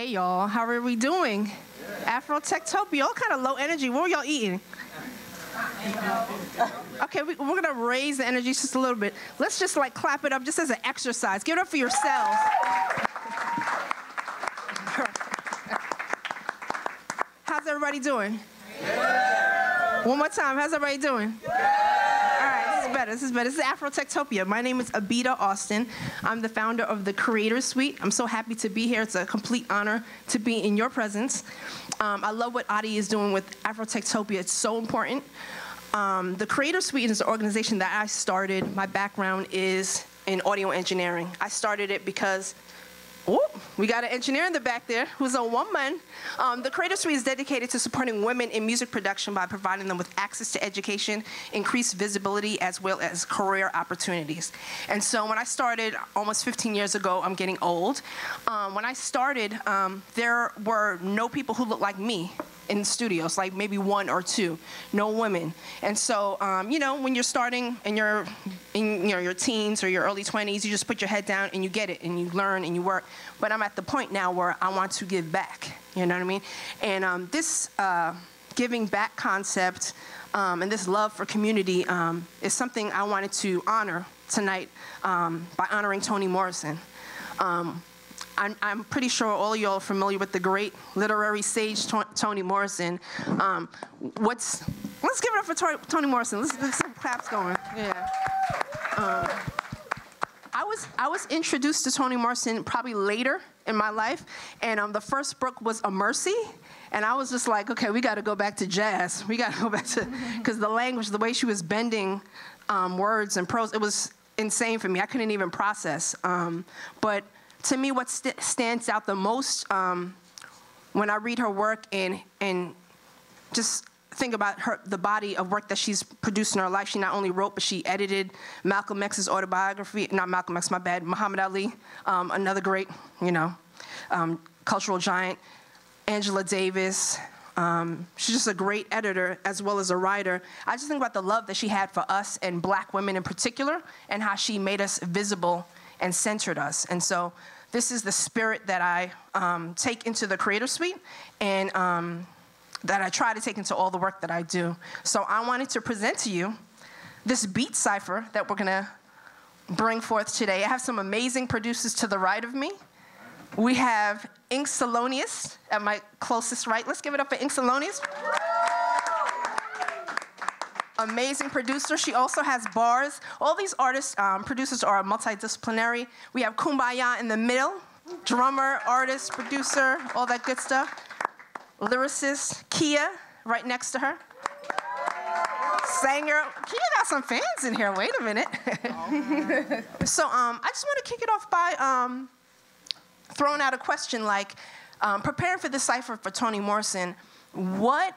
Hey y'all, how are we doing? Afrotectopia, all kind of low energy. What were y'all eating? Okay, we're gonna raise the energy just a little bit. Let's just like clap it up just as an exercise. Give it up for yourselves. How's everybody doing? One more time, how's everybody doing? This is Afrotectopia. My name is Abida Austin. I'm the founder of The Creator Suite. I'm so happy to be here. It's a complete honor to be in your presence. I love what Adi is doing with Afrotectopia. It's so important. The Creator Suite is an organization that I started. My background is in audio engineering. I started it because we got an engineer in the back there who's a woman. The Creator Suite is dedicated to supporting women in music production by providing them with access to education, increased visibility, as well as career opportunities. And so when I started almost 15 years ago, I'm getting old. When I started, there were no people who looked like me in studios, like maybe one or two, no women. And so, you know, when you're starting and you're in your teens or your early 20s, you just put your head down and you get it and you learn and you work. But I'm at the point now where I want to give back, you know what I mean? And this giving back concept and this love for community is something I wanted to honor tonight by honoring Toni Morrison. I'm pretty sure all y'all are familiar with the great literary sage Toni Morrison. Let's give it up for Toni Morrison. Let's get some claps going. Yeah. I was introduced to Toni Morrison probably later in my life, and the first book was A Mercy, and I was just like, okay, we got to go back to jazz. We got to go back to, because the language, the way she was bending words and prose, it was insane for me. I couldn't even process. But to me, what stands out the most when I read her work and just think about the body of work that she's produced in her life. She not only wrote, but she edited Malcolm X's autobiography. Not Malcolm X, my bad. Muhammad Ali, another great, cultural giant. Angela Davis. She's just a great editor as well as a writer. I just think about the love that she had for us and black women in particular, and how she made us visible and centered us. And so this is the spirit that I take into the Creator Suite and that I try to take into all the work that I do. So I wanted to present to you this Beat Cypher that we're gonna bring forth today. I have some amazing producers to the right of me. We have Ink Salonius at my closest right. Let's give it up for Ink Salonius. Amazing producer. She also has bars. All these artists, producers are multidisciplinary. We have Kumbayaaa in the middle, drummer, artist, producer, all that good stuff. Lyricist Keiyaa right next to her. Singer. Keiyaa got some fans in here. Wait a minute. So I just want to kick it off by throwing out a question like, preparing for this cypher for Toni Morrison, what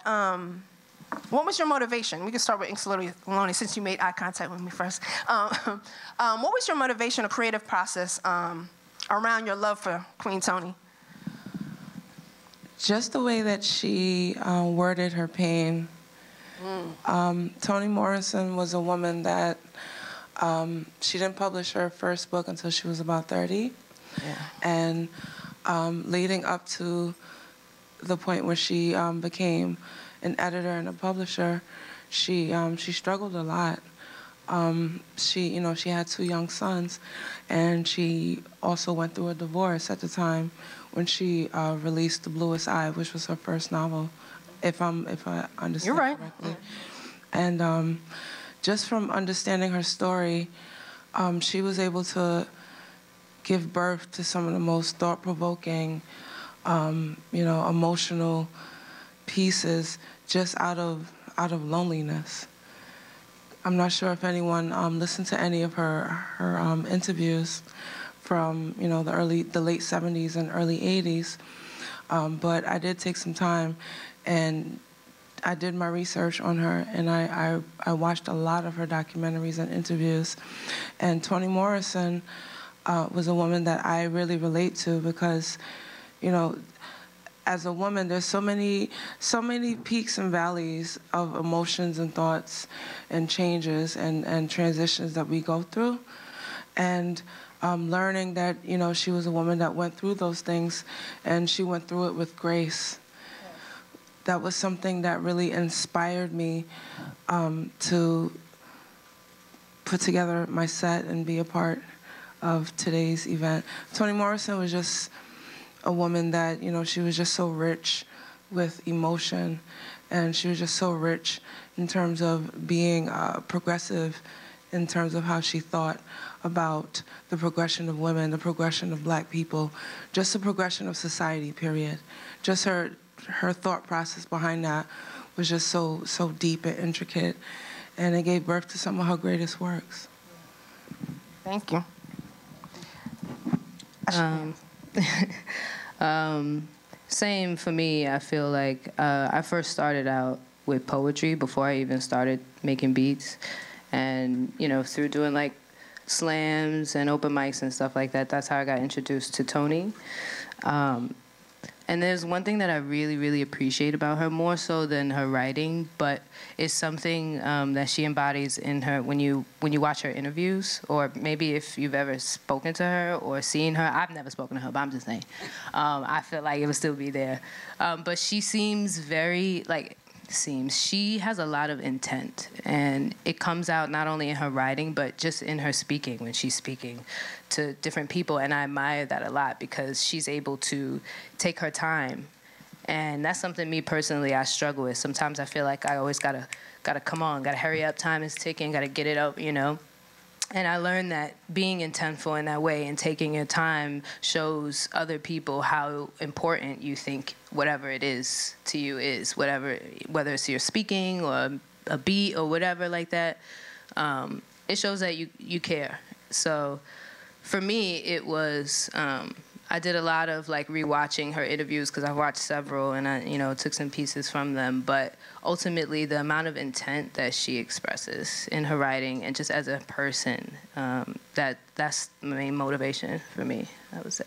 was your motivation? We can start with Ink Salonius since you made eye contact with me first. What was your motivation or creative process around your love for Queen Toni? Just the way that she worded her pain. Toni Morrison was a woman that she didn't publish her first book until she was about 30. Yeah. And leading up to the point where she became an editor and a publisher, she struggled a lot. She had two young sons, and she also went through a divorce at the time when she released *The Bluest Eye*, which was her first novel, if I understand correctly. You're right. And just from understanding her story, she was able to give birth to some of the most thought-provoking, emotional pieces just out of loneliness. I'm not sure if anyone listened to any of her interviews from the late 70s and early 80s, but I did take some time and I did my research on her, and I watched a lot of her documentaries and interviews. And Toni Morrison was a woman that I really relate to because, as a woman, there's so many peaks and valleys of emotions and thoughts and changes and transitions that we go through. And learning that, you know, she was a woman that went through those things, and she went through it with grace. That was something that really inspired me to put together my set and be a part of today's event. Toni Morrison was just a woman that, you know, she was just so rich with emotion, and she was just so rich in terms of being progressive, in terms of how she thought about the progression of women, the progression of black people, just the progression of society, period. Just her thought process behind that was just so deep and intricate, and it gave birth to some of her greatest works. Thank you. Same for me. I feel like I first started out with poetry before I even started making beats, and you know, through doing like slams and open mics and stuff like that, that's how I got introduced to Toni. And there's one thing that I really, really appreciate about her, more so than her writing, but it's something that she embodies in her when you watch her interviews, or maybe if you've ever spoken to her or seen her. I've never spoken to her, but I'm just saying. I feel like it would still be there. But she seems very, like, she has a lot of intent, and it comes out not only in her writing, but just in her speaking, when she's speaking to different people. And I admire that a lot, because she's able to take her time. And that's something me personally, I struggle with. Sometimes I feel like I always gotta come on, gotta hurry up, time is ticking, gotta get it up, you know? And I learned that being intentful in that way and taking your time shows other people how important you think whatever it is to you is, whatever, whether it's your speaking or a beat or whatever like that. It shows that you care. So for me, it was, I did a lot of like rewatching her interviews, because I've watched several, and I, you know, took some pieces from them. But ultimately, the amount of intent that she expresses in her writing and just as a person, that's the main motivation for me, I would say.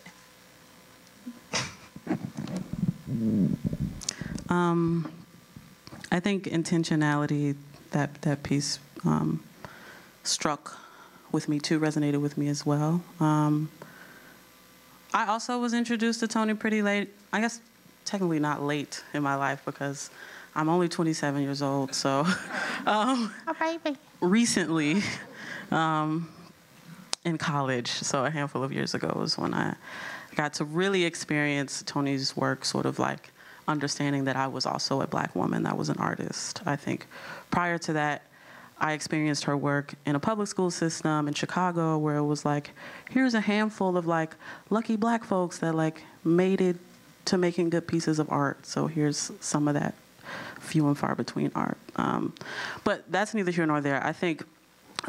I think intentionality, that piece struck with me too, resonated with me as well. I also was introduced to Toni pretty late. I guess technically not late in my life, because I'm only 27 years old, so recently in college, so a handful of years ago was when I got to really experience Toni's work, sort of like understanding that I was also a black woman that was an artist, I think. Prior to that, I experienced her work in a public school system in Chicago, where it was like, here's a handful of like lucky black folks that like made it to making good pieces of art. So here's some of that few and far between art. But that's neither here nor there. I think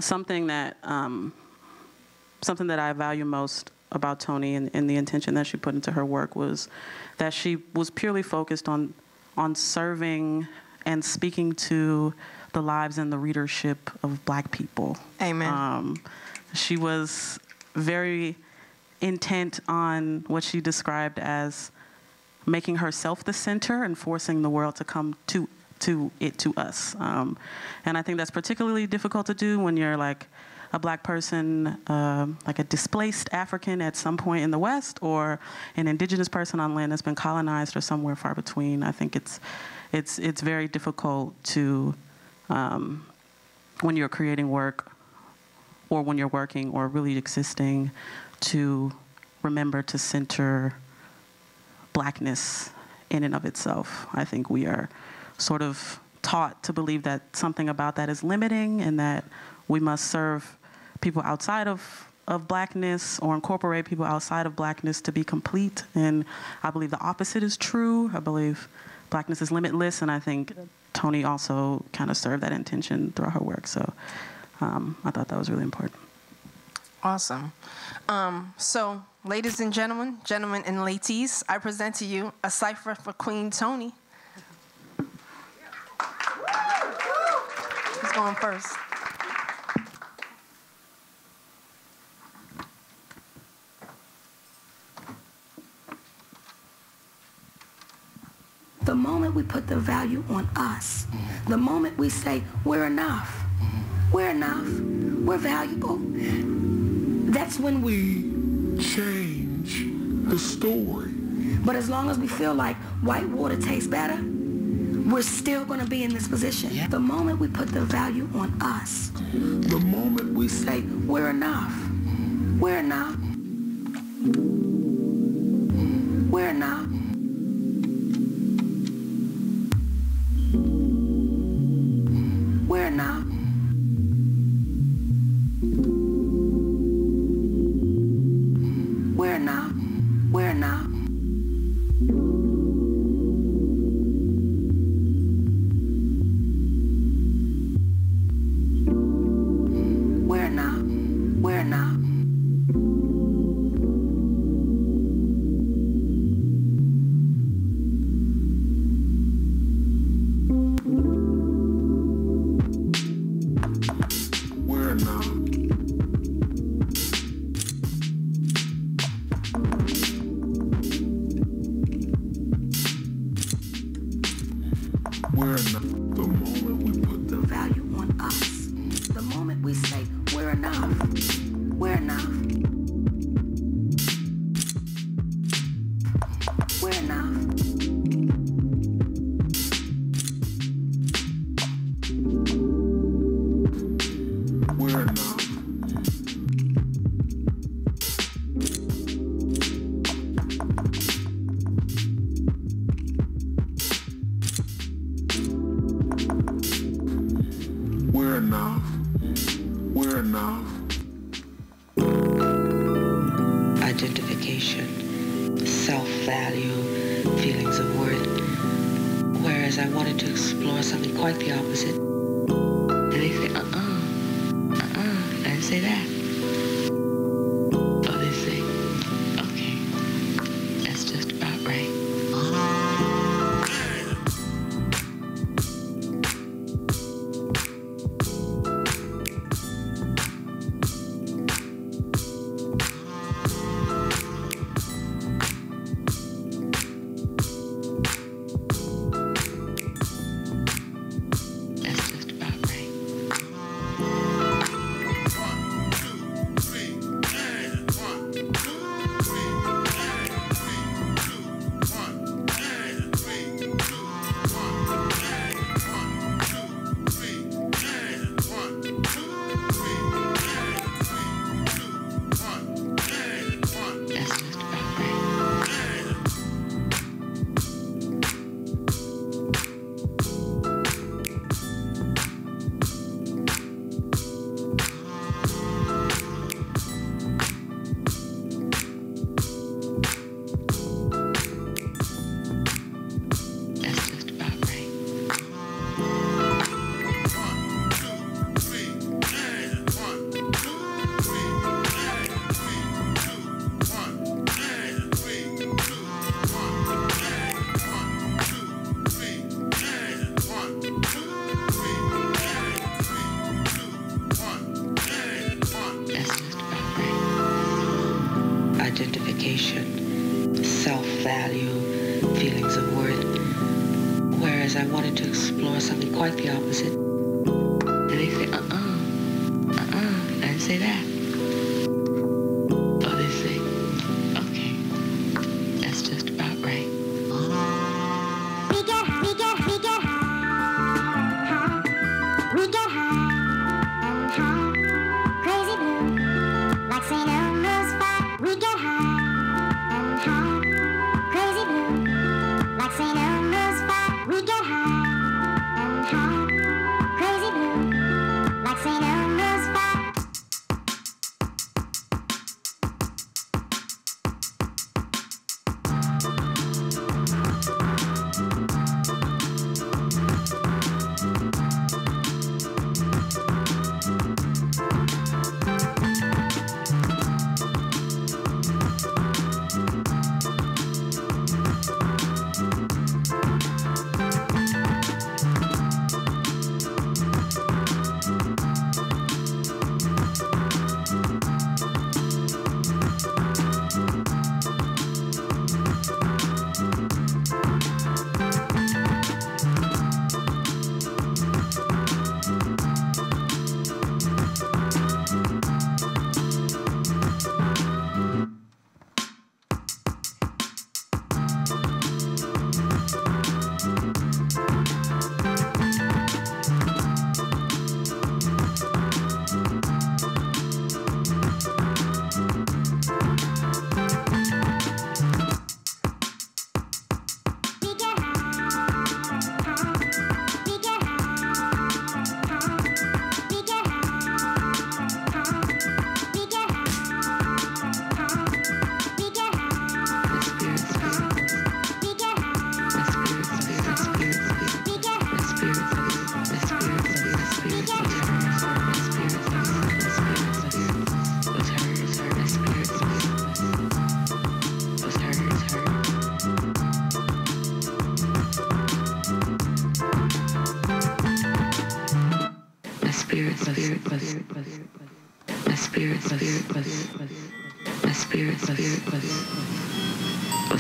something that I value most about Toni and the intention that she put into her work was that she was purely focused on serving and speaking to the lives and the readership of black people. Amen. She was very intent on what she described as making herself the center and forcing the world to come to us. And I think that's particularly difficult to do when you're like a black person, like a displaced African at some point in the West, or an indigenous person on land that's been colonized, or somewhere far between. I think it's very difficult to when you're creating work, or when you're working, or really existing, to remember to center blackness in and of itself. I think we are sort of taught to believe that something about that is limiting, and that we must serve people outside of blackness, or incorporate people outside of blackness to be complete. And I believe the opposite is true. I believe blackness is limitless, and I think Toni also kind of served that intention throughout her work. So I thought that was really important. Awesome. So ladies and gentlemen, gentlemen and ladies, I present to you a cipher for Queen Toni. Who's going first? The moment we put the value on us, the moment we say we're enough, we're valuable, That's when we change the story. But as long as we feel like white water tastes better, we're still going to be in this position. Yeah. The moment we put the value on us, the moment we say, we're enough, we're enough, we're enough. We're not. We're not. We're not. We're not. We're not. My spirit was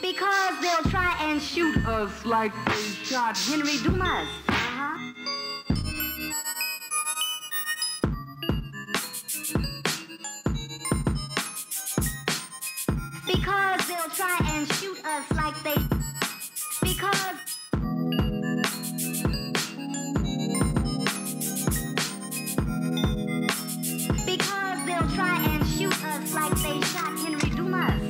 Because they'll try and shoot us like they shot Henry Dumas. Because they'll try and shoot us like they... Because they'll try and shoot us like they shot Henry Dumas.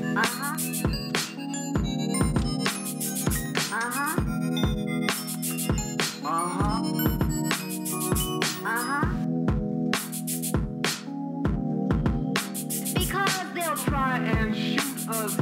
Because they'll try and shoot us.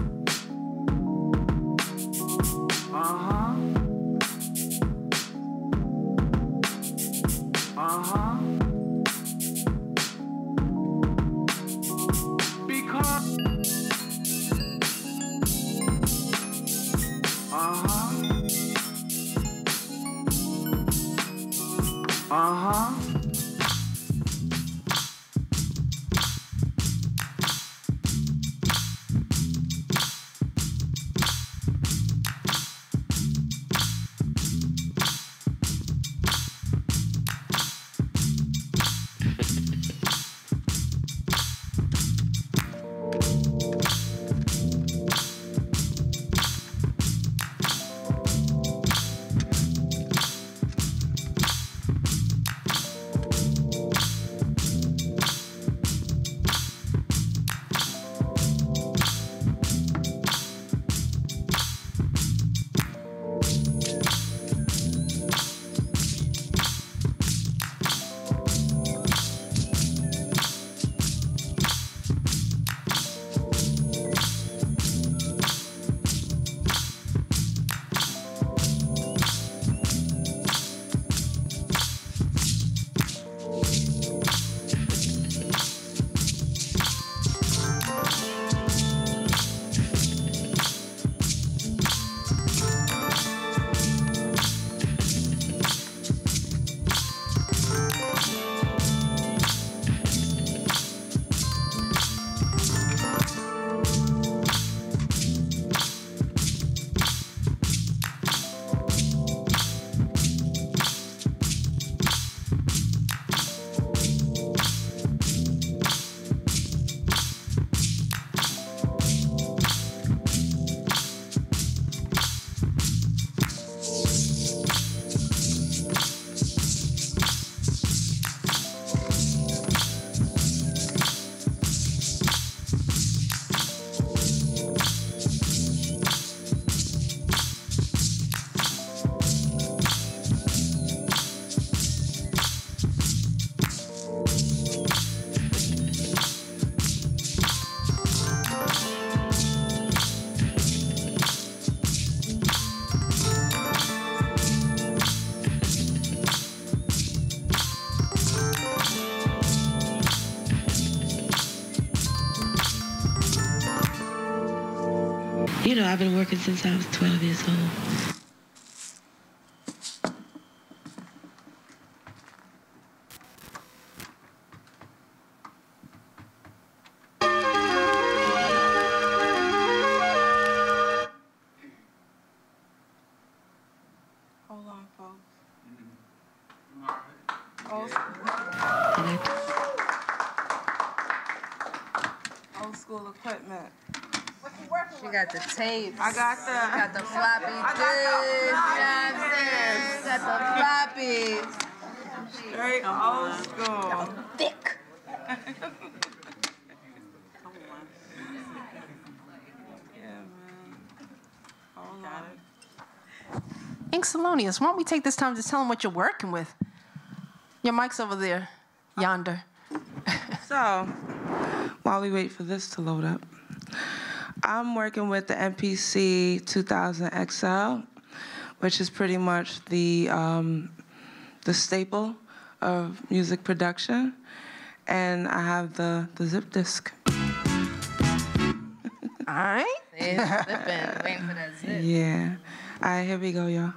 You know, I've been working since I was 12 years old. Hold on, folks. Old school equipment. She got the tapes. I got the floppy disks. Got the floppies. Straight old school. Y'all thick. Yeah, man. Salonius, why don't we take this time to tell them what you're working with? Your mic's over there, yonder. So, while we wait for this to load up, I'm working with the MPC-2000XL, which is pretty much the staple of music production. And I have the Zip Disc. All right. It's zipping, waiting for that zip. Yeah. All right, here we go, y'all.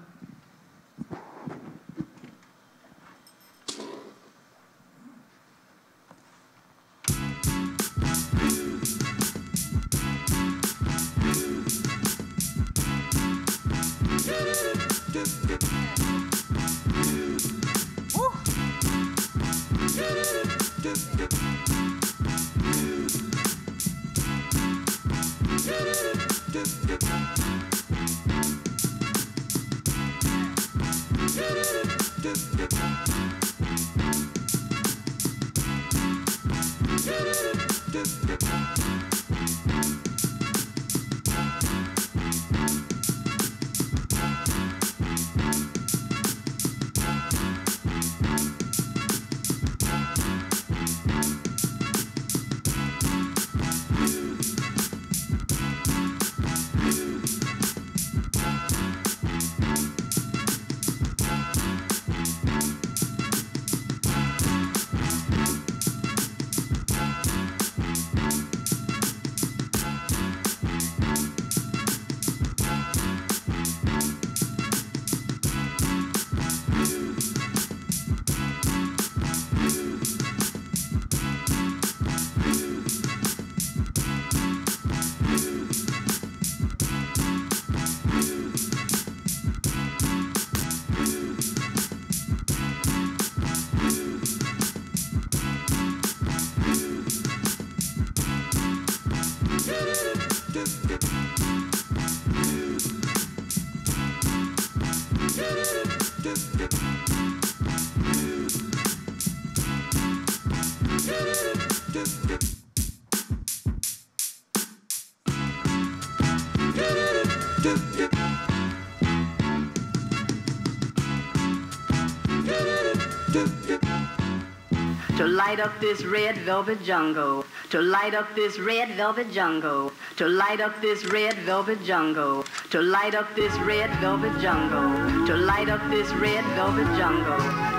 Light up this red velvet jungle, to light up this red velvet jungle, to light up this red velvet jungle, to light up this red velvet jungle, to light up this red velvet jungle,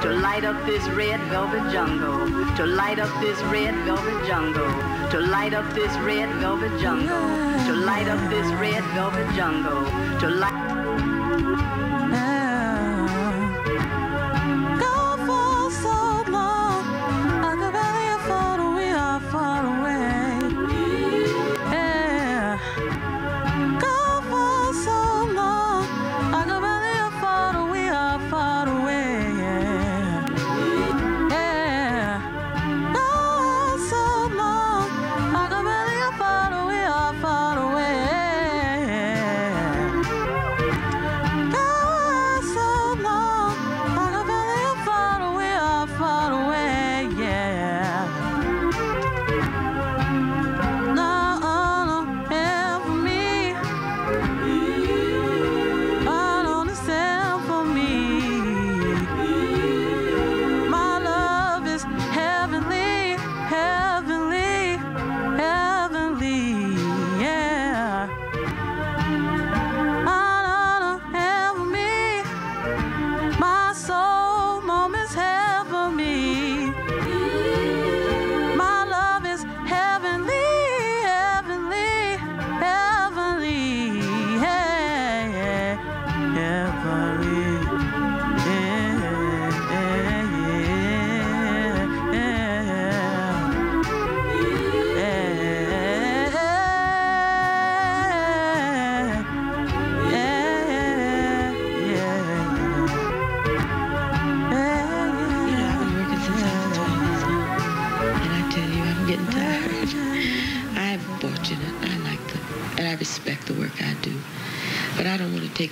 to light up this red velvet jungle, to light up this red velvet jungle, to light up this red velvet jungle, to light up this red velvet jungle, to light.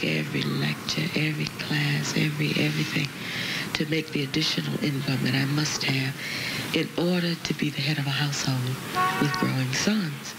Every lecture, every class, everything to make the additional income that I must have in order to be the head of a household with growing sons.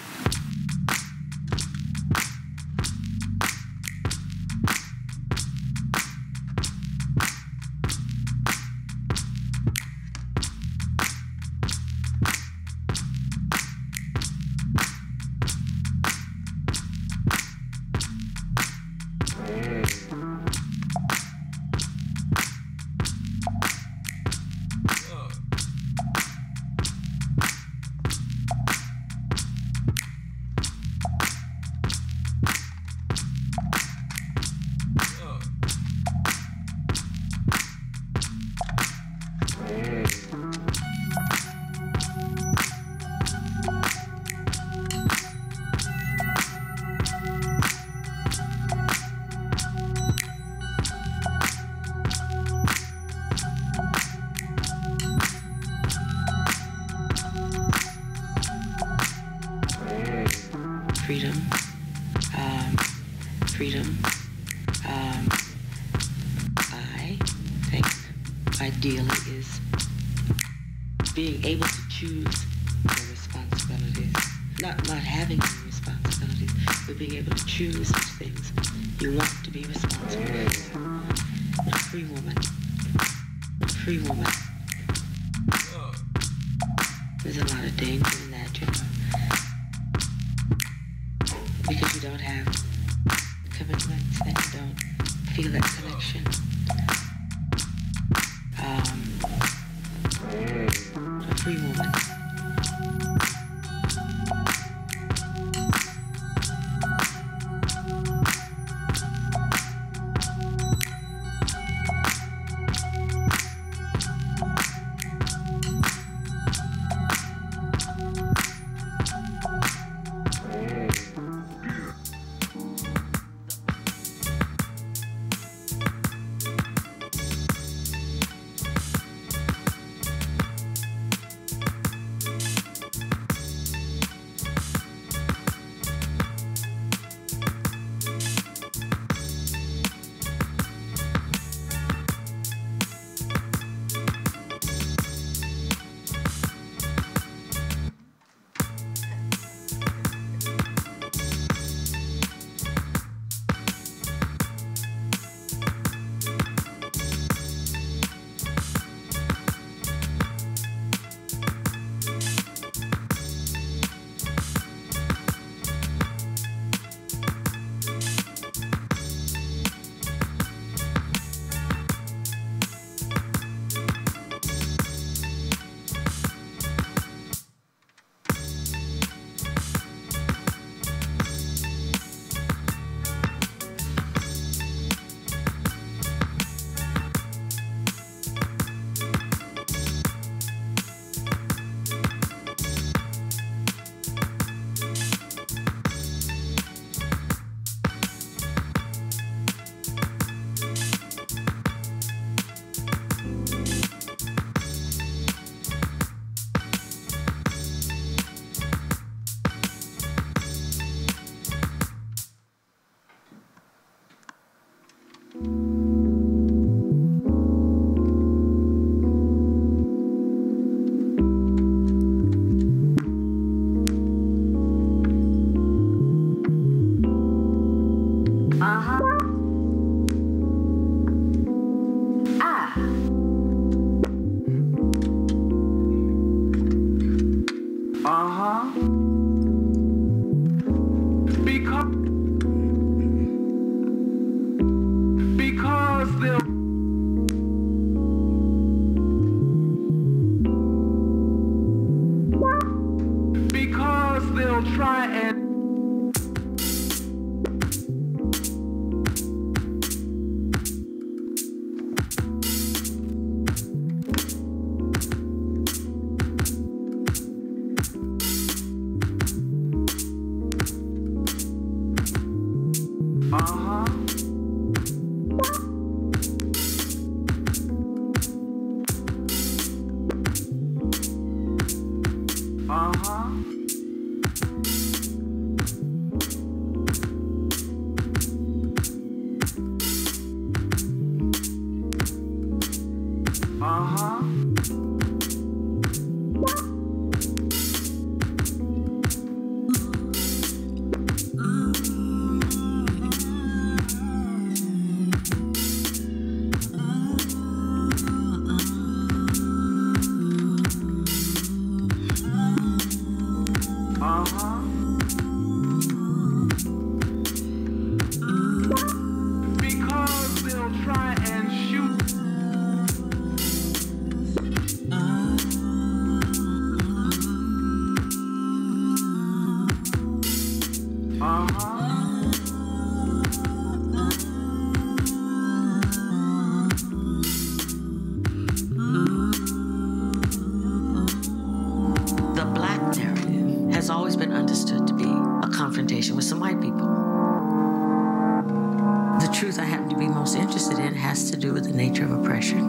issues I happen to be most interested in has to do with the nature of oppression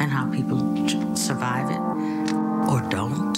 and how people survive it or don't.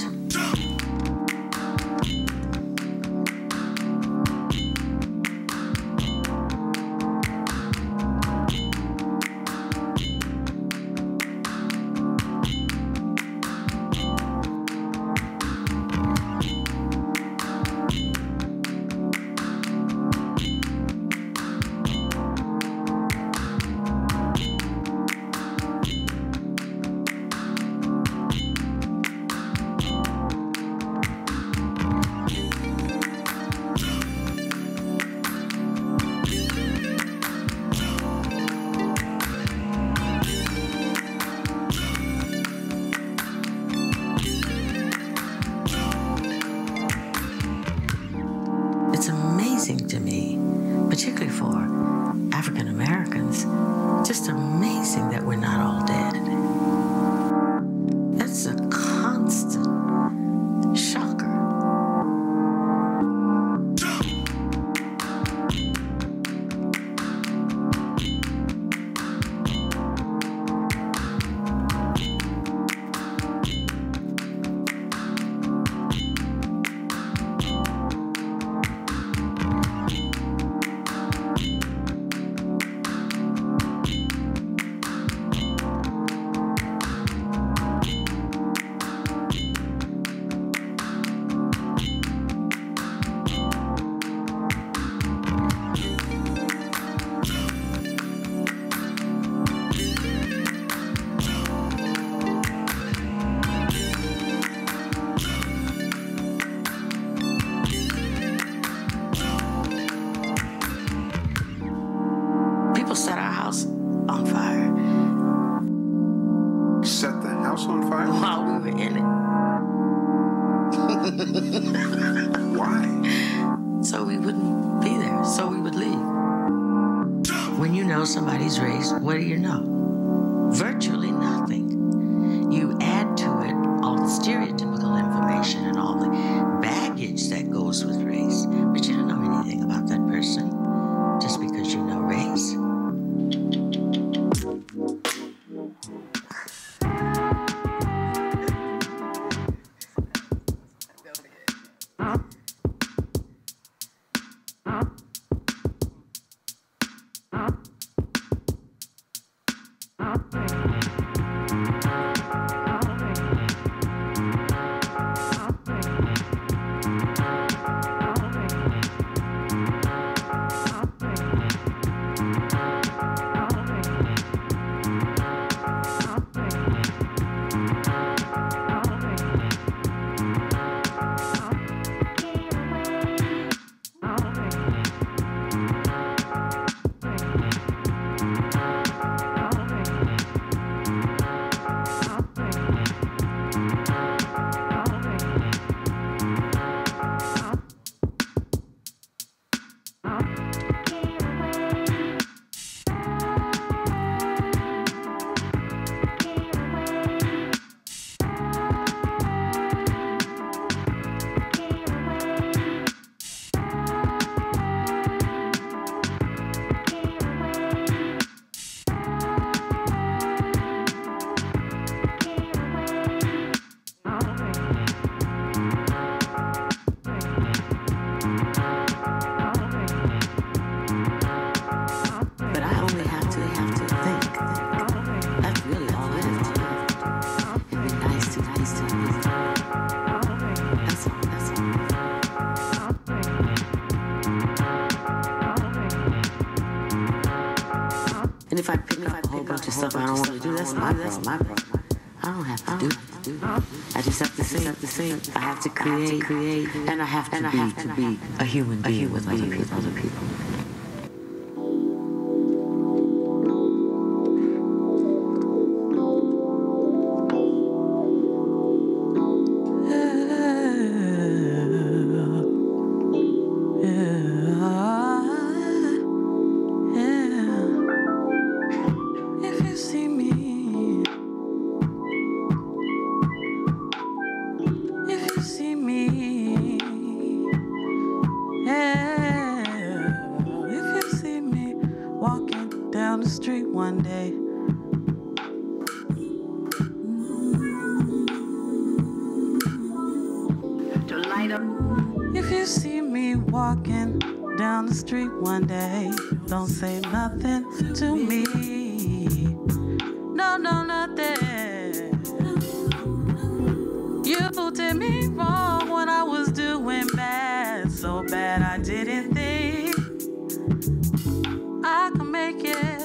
I have to create, and I have to be a human being with other people. Walking down the street one day. If you see me walking down the street one day, don't say nothing to me. No, no, nothing. You did me wrong when I was doing bad, so bad I didn't think I could make it.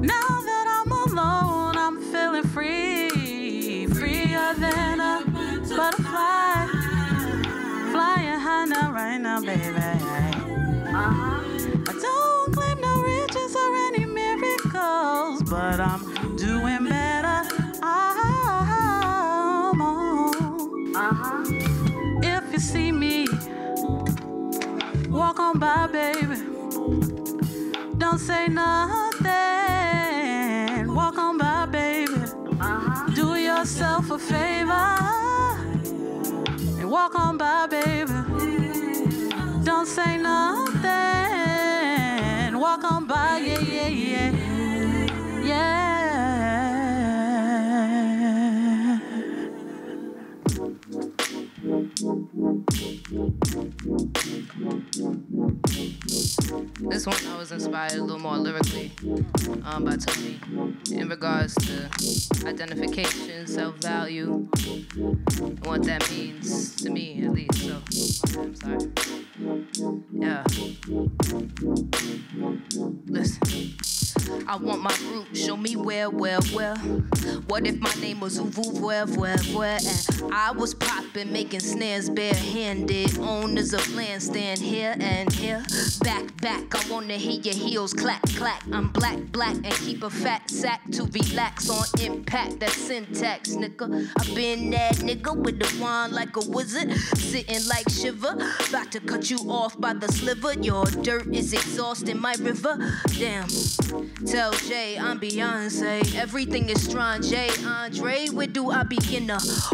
Now that I'm alone, I'm feeling free, freer than a butterfly, flying high now, right now, baby. I don't claim no riches or any miracles, but I'm doing better. I'm on. If you see me walk on by, baby, don't say nothing. Walk on by, baby. Do yourself a favor. Walk on by, baby. Don't say nothing. Walk on by, yeah, yeah, yeah. Yeah. This one I was inspired a little more lyrically by Toni in regards to identification, self-value, and what that means to me, at least. So, I'm sorry. Yeah. Listen. I want my root. Show me where. What if my name was Uvu, where? And I was popping, making snares barehanded. Owners of land stand here and here. Back. I wanna hear your heels clack. I'm black, and keep a fat sack to relax on impact. That syntax, nigga. I've been that nigga with the wand like a wizard, sitting like Shiva, about to cut you off by the sliver. Your dirt is exhausting my river. Damn. Tell Jay I'm Beyonce. Everything is Strange. Andre, where do I begin?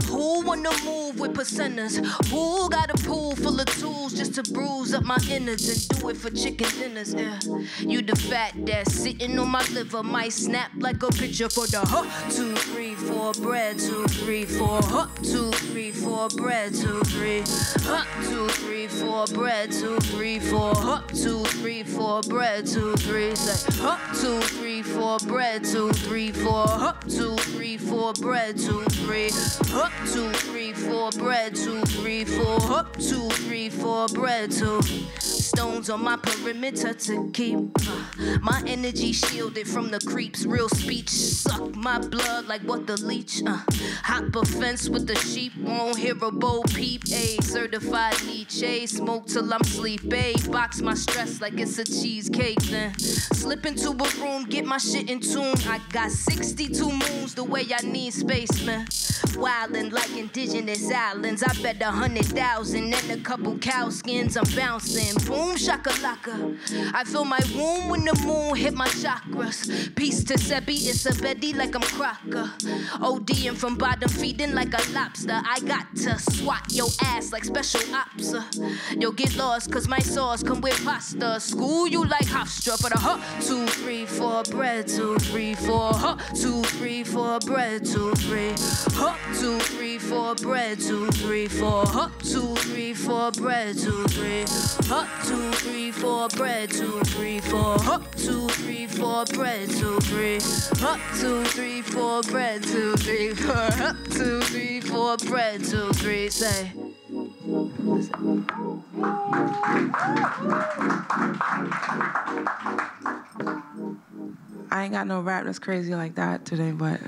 Who wanna move with percenters? Who got a pool full of tools just to bruise up my innards and do it for chicken dinners? Yeah. You the fat that's sitting on my liver might snap like a picture for the huh. 2, 3, 4 bread. 2, 3, 4 huh. 2, 3, 4 bread. 2, 3 huh. 2, 3, 4 bread. 2, 3, 4 huh. 2, 3, 4 bread. 2, 3 say huh. 2, 3, 4 bread. 2, 3, 4 huh. 2, 3, 4 bread. 2, 3 huh. 2, 3, 4 bread. 2, 3, 4 huh. 2, 3, 4 bread. 2 stones on my perimeter to keep my energy shielded from the creeps. Real speech suck my blood like what the leech. Hop a fence with the sheep, won't hear a bow peep. A certified Nietzsche, smoke till I'm sleepy. Box my stress like it's a cheesecake. Then slip into a room, get my shit in tune. I got 62 moons the way I need space, man. Wildin' like indigenous islands. I bet 100,000 and a couple cow skins. I'm bouncing, boom shakalaka. I feel my womb when the moon hit my chakras. Peace to Sebi, it's a Betty like I'm Crocker. ODing from bottom, feeding like a lobster. I got to swat your ass like special ops. Yo, get lost, cause my sauce come with pasta. School you like Hofstra, but a huh. 2, 3, 4 bread. 2, 3, 4 huh. 2, 3, 4 bread. 2, 3 huh. 2, 3, 4 bread. 2, 3, 4 huh. 2, 3, 4 bread. 2, 3 huh. 2, 3, 4 bread. 2, 3, 4 huh. 2, 3, 4 bread. 2, 3 huh. 2, 3, 4 bread. 2, 3, 4 huh. 2, 3, 4 bread. 2, 3 say. I ain't got no rap that's crazy like that today, but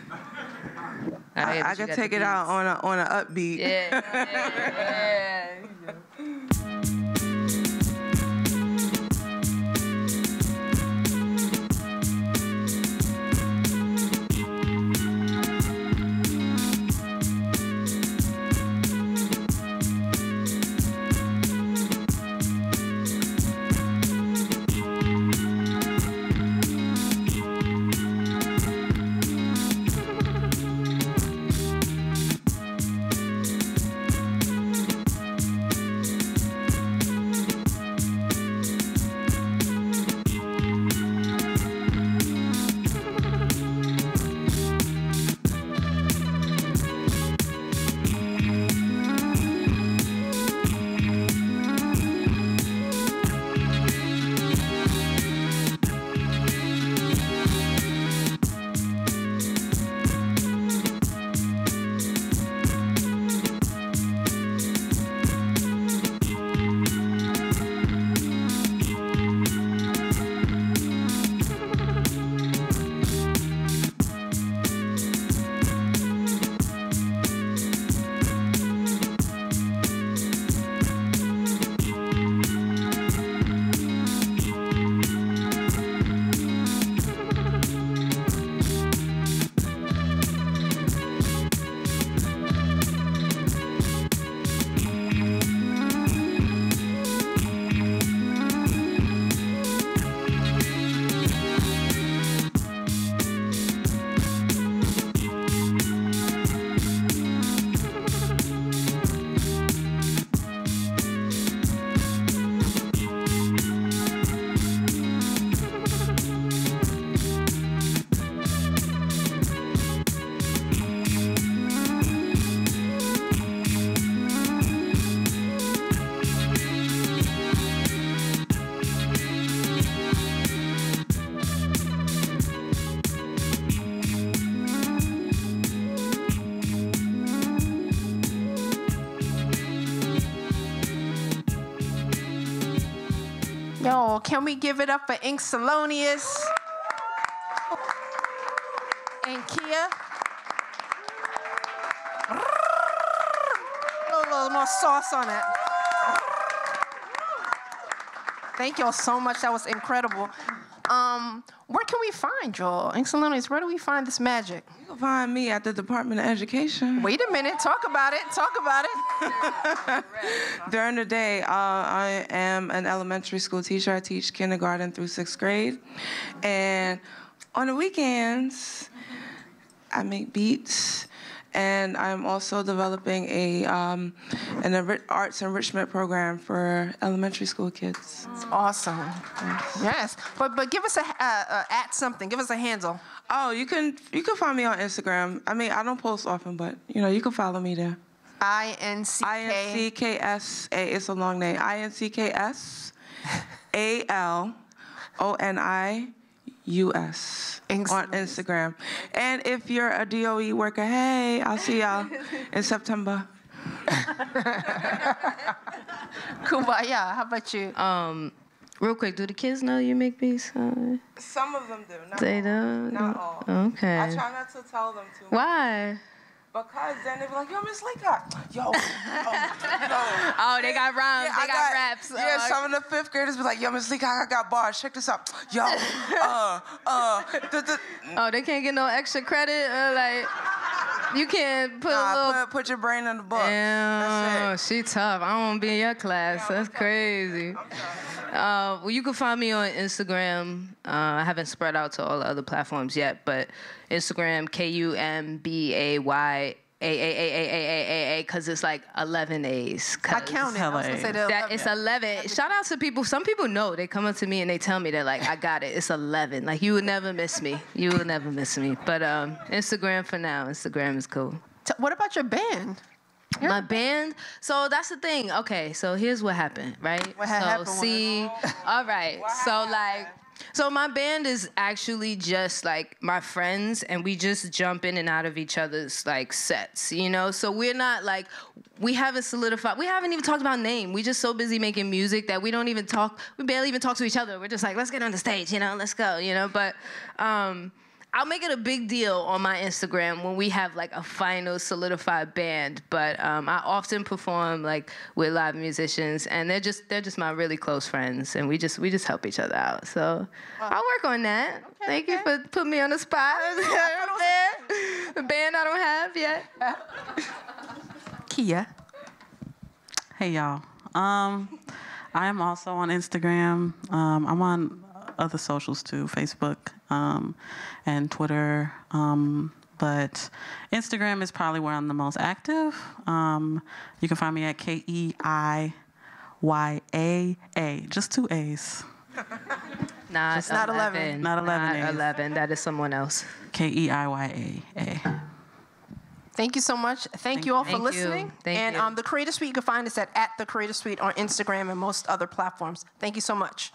I can take it out on an upbeat. Yeah. Y'all, can we give it up for Ink Salonius and Keiyaa? A little more sauce on it. Thank y'all so much. That was incredible. Where can we find y'all? Ink Salonius, where do we find this magic? You can find me at the Department of Education. Wait a minute. Talk about it. Talk about it. During the day, I am an elementary school teacher. I teach kindergarten through 6th grade. And on the weekends, I make beats. And I'm also developing a an arts enrichment program for elementary school kids. That's awesome. Yes. Yes. But give us a at something. Give us a handle. Oh, you can find me on Instagram. I mean, I don't post often, but you know, you can follow me there. INCKSA. It's a long name. INCKSALONIUS on Instagram. And if you're a DOE worker, hey, I'll see y'all in September. Kumbayaa, how about you? Real quick, do the kids know you make beats? Some of them do. Not all. Okay. I try not to tell them too much. Why? Because then they be like, yo, Miss Leacock. Yo. Oh, they got rhymes. Yeah, they got raps. Yeah, some of the 5th graders be like, yo, Miss Leacock, I got bars. Check this out. Yo. Oh, they can't get no extra credit? Like, you can't put a little... Put your brain in the book. Damn. That's it. She tough. I don't want to be in your class. Yeah, that's crazy. Well, you can find me on Instagram. I haven't spread out to all the other platforms yet, but Instagram, KUMBAYAAAAAAA, because it's like 11 A's. I counted. I was going to say that. It's 11. Shout out to people. Some people know. They come up to me and they tell me that, like, I got it. It's 11. Like, you would never miss me. You would never miss me. But Instagram for now. Instagram is cool. What about your band? My band. So that's the thing. Okay, so here's what happened, right? What happened? So see, all right. So like, so my band is actually just like my friends, and we just jump in and out of each other's like sets, you know? So we're not like, we haven't solidified. We haven't even talked about name. We just so busy making music that we don't even talk. We barely even talk to each other. We're just like, let's get on the stage, you know? Let's go, you know? But I'll make it a big deal on my Instagram when we have like a final solidified band. But I often perform like with live musicians, and they're just my really close friends, and we just help each other out. So I'll work on that. Okay, Thank you for putting me on the spot. The band I don't have yet. Keiyaa. Hey y'all. I am also on Instagram. I'm on other socials too, Facebook. And Twitter, but Instagram is probably where I'm the most active. You can find me at KEIYAA, just 2 A's. Nah, it's not 11. Not 11. Not 11. That is someone else. KEIYAA. Thank you so much. Thank you all for listening. And The Creator Suite, you can find us at The Creator Suite on Instagram and most other platforms. Thank you so much.